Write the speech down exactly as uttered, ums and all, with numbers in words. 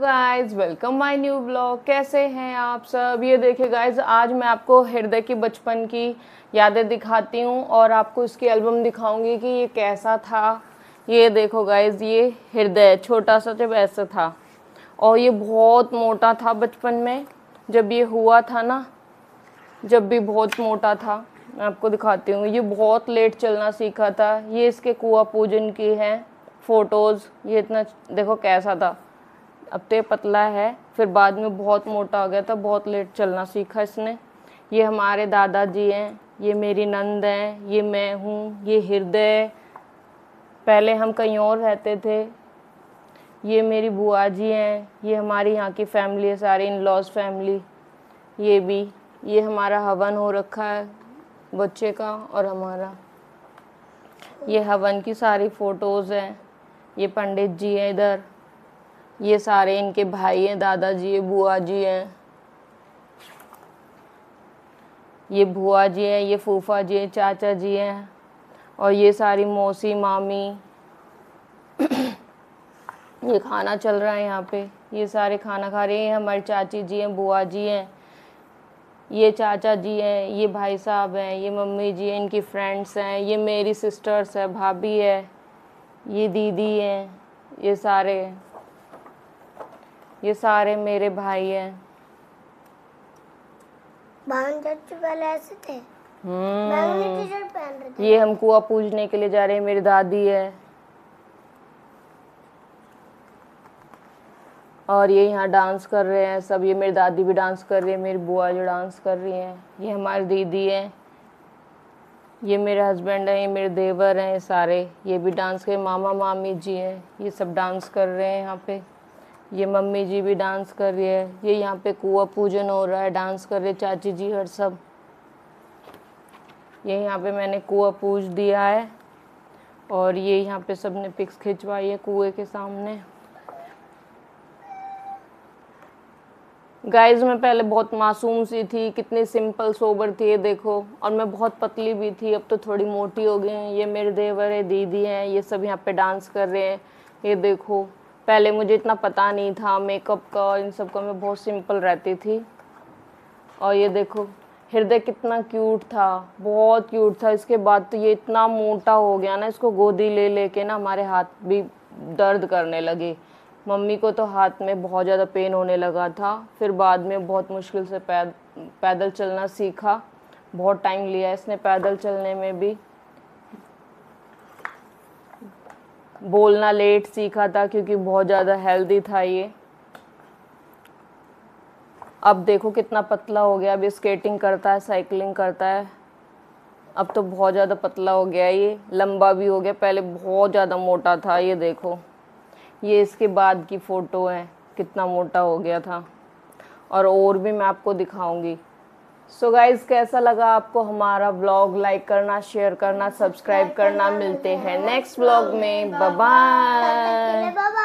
Guys welcome my new blog. कैसे हैं आप सब। ये देखिए गाइज, आज मैं आपको हृदय की बचपन की यादें दिखाती हूँ और आपको इसकी एल्बम दिखाऊंगी कि ये कैसा था। ये देखो गाइज, ये हृदय छोटा सा जब ऐसा था और ये बहुत मोटा था बचपन में। जब ये हुआ था ना, जब भी बहुत मोटा था। मैं आपको दिखाती हूँ। ये बहुत लेट चलना सीखा था। ये इसके कुआ पूजन की है फ़ोटोज़। ये इतना देखो कैसा था। अब तो पतला है, फिर बाद में बहुत मोटा हो गया था। बहुत लेट चलना सीखा इसने। ये हमारे दादाजी हैं, ये मेरी नंद हैं, ये मैं हूँ, ये हृदय। पहले हम कहीं और रहते थे। ये मेरी बुआ जी हैं। ये हमारी यहाँ की फैमिली है सारी, इन लॉज फैमिली। ये भी, ये हमारा हवन हो रखा है बच्चे का और हमारा। ये हवन की सारी फ़ोटोज़ हैं। ये पंडित जी हैं इधर। ये सारे इनके भाई हैं, दादाजी हैं, बुआ जी हैं। ये बुआ जी हैं, ये फूफा जी हैं, चाचा जी हैं और ये सारी मौसी मामी। ये खाना चल रहा है यहाँ पे। ये सारे खाना खा रहे हैं। हमारे चाची जी हैं, बुआ जी हैं, ये चाचा जी हैं, ये भाई साहब हैं, ये मम्मी जी हैं, इनकी फ्रेंड्स हैं। ये मेरी सिस्टर्स है, भाभी है, ये दीदी हैं, ये सारे हैं। ये सारे मेरे भाई हैं। वाले ऐसे थे। मैंने टी-शर्ट पहन रखी है। ये हम कुआ पूजने के लिए जा रहे हैं। मेरी दादी है और ये यहाँ डांस कर रहे हैं सब। ये मेरी दादी भी डांस कर रही है, मेरी बुआ जो डांस कर रही है, ये हमारी दीदी है, ये मेरे हस्बैंड हैं, ये मेरे देवर हैं, सारे ये भी डांस कर। मामा मामी जी हैं, ये सब डांस कर रहे हैं यहाँ पे। ये मम्मी जी भी डांस कर रही है। ये यहाँ पे कुआ पूजन हो रहा है, डांस कर रहे चाची जी और सब। ये यहाँ पे मैंने कुआ पूज दिया है और ये यहाँ पे सब ने पिक्स खिंचवाई है कुएं के सामने। गाइस, मैं पहले बहुत मासूम सी थी, कितनी सिंपल सोबर थी। ये देखो, और मैं बहुत पतली भी थी, अब तो थोड़ी मोटी हो गई हैं। ये मेरे देवर है, दीदी हैं, ये सब यहाँ पे डांस कर रहे हैं। ये देखो, पहले मुझे इतना पता नहीं था मेकअप का और इन सब का, मैं बहुत सिंपल रहती थी। और ये देखो हृदय कितना क्यूट था, बहुत क्यूट था। इसके बाद तो ये इतना मोटा हो गया ना, इसको गोदी ले लेके ना हमारे हाथ भी दर्द करने लगे। मम्मी को तो हाथ में बहुत ज़्यादा पेन होने लगा था। फिर बाद में बहुत मुश्किल से पैद पैदल चलना सीखा। बहुत टाइम लिया इसने पैदल चलने में भी। बोलना लेट सीखा था क्योंकि बहुत ज़्यादा हेल्दी था ये। अब देखो कितना पतला हो गया। अब स्केटिंग करता है, साइकिलिंग करता है। अब तो बहुत ज़्यादा पतला हो गया ये, लंबा भी हो गया, पहले बहुत ज़्यादा मोटा था। ये देखो, ये इसके बाद की फ़ोटो है, कितना मोटा हो गया था। और और भी मैं आपको दिखाऊंगी। सो गाइज़, कैसा लगा आपको हमारा ब्लॉग। लाइक करना, शेयर करना, सब्सक्राइब करना। मिलते हैं नेक्स्ट ब्लॉग में। Bye bye.